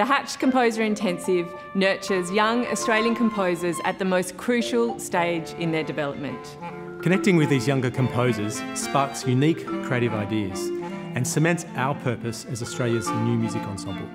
The Hatched Composer Intensive nurtures young Australian composers at the most crucial stage in their development. Connecting with these younger composers sparks unique creative ideas and cements our purpose as Australia's new music ensemble.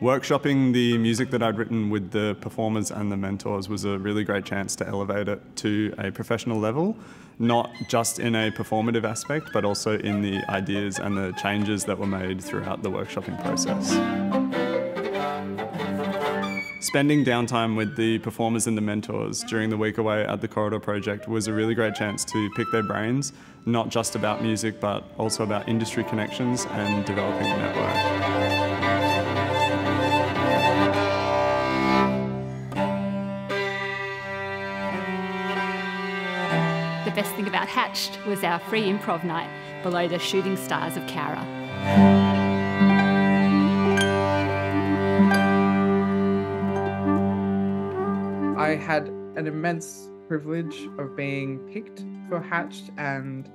Workshopping the music that I'd written with the performers and the mentors was a really great chance to elevate it to a professional level, not just in a performative aspect, but also in the ideas and the changes that were made throughout the workshopping process. Spending downtime with the performers and the mentors during the week away at the Corridor Project was a really great chance to pick their brains, not just about music, but also about industry connections and developing a network. The best thing about Hatched was our free improv night below the shooting stars of Cowra. I had an immense privilege of being picked for Hatched and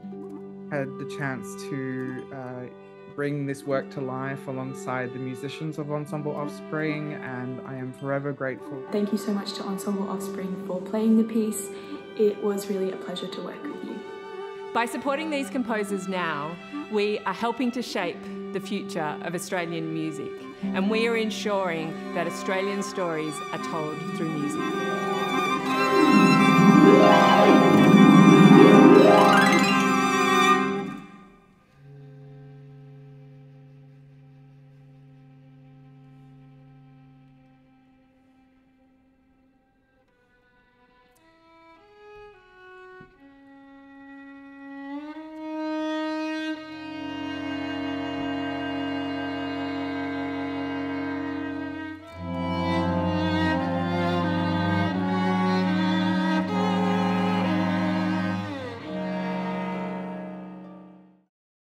had the chance to bring this work to life alongside the musicians of Ensemble Offspring, and I am forever grateful. Thank you so much to Ensemble Offspring for playing the piece. It was really a pleasure to work with you. By supporting these composers now, we are helping to shape the future of Australian music, and we are ensuring that Australian stories are told through music.